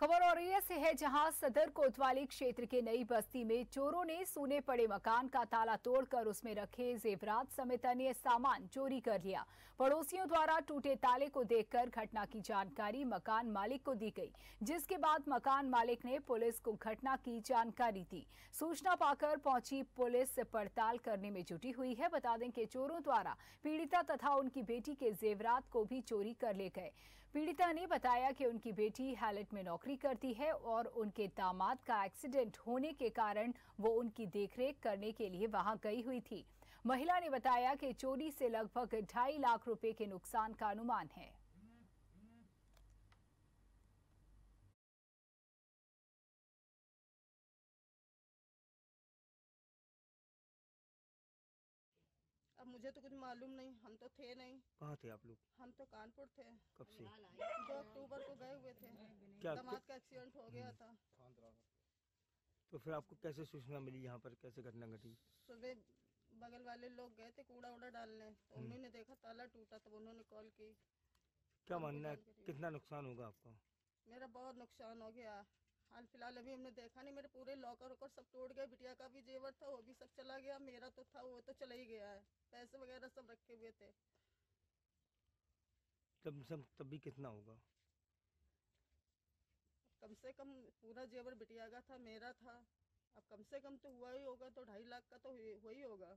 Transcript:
खबर औरैया से है, जहां सदर कोतवाली क्षेत्र के नई बस्ती में चोरों ने सूने पड़े मकान का ताला तोड़कर उसमें रखे जेवरात समेत अन्य सामान चोरी कर लिया। पड़ोसियों द्वारा टूटे ताले को देखकर घटना की जानकारी मकान मालिक को दी गई, जिसके बाद मकान मालिक ने पुलिस को घटना की जानकारी दी। सूचना पाकर पहुंची पुलिस पड़ताल करने में जुटी हुई है। बता दें कि चोरों द्वारा पीड़िता तथा उनकी बेटी के जेवरात को भी चोरी कर ले गए। पीड़िता ने बताया कि उनकी बेटी हैलेट में नौकरी करती है और उनके दामाद का एक्सीडेंट होने के कारण वो उनकी देखरेख करने के लिए वहां गई हुई थी। महिला ने बताया कि चोरी से लगभग 2.5 लाख रुपए के नुकसान का अनुमान है। अब मुझे तो कुछ मालूम नहीं, हम तो थे नहीं। कहाँ थे आप लोग? हम तो कानपुर थे। कब से? 2 अक्टूबर को गए हुए थे। दामाद का एक्सीडेंट हो गया था। तो फिर आपको कैसे सूचना मिली, यहाँ पर कैसे घटना घटी? सुबह बगल वाले लोग गए थे कूड़ा उड़ा डालने, तो उन्होंने देखा ताला टूटा, तब उन्होंने कॉल की। क्या मानना है, कितना नुकसान होगा आपका? मेरा बहुत नुकसान हो गया। हाल फिलहाल अभी हमने देखा नहीं, मेरे पूरे लॉकर वॉकर सब टूट गए। बिटिया का भी जेवर था, वो भी सब चला गया। मेरा तो था, वो तो चला ही गया है। पैसे वगैरह सब रखे हुए थे। तब भी कितना होगा? कम से कम पूरा जेवर बिटिया का था, मेरा था। अब कम से कम तो हुआ ही होगा, तो 2.5 लाख का तो हुआ ही होगा।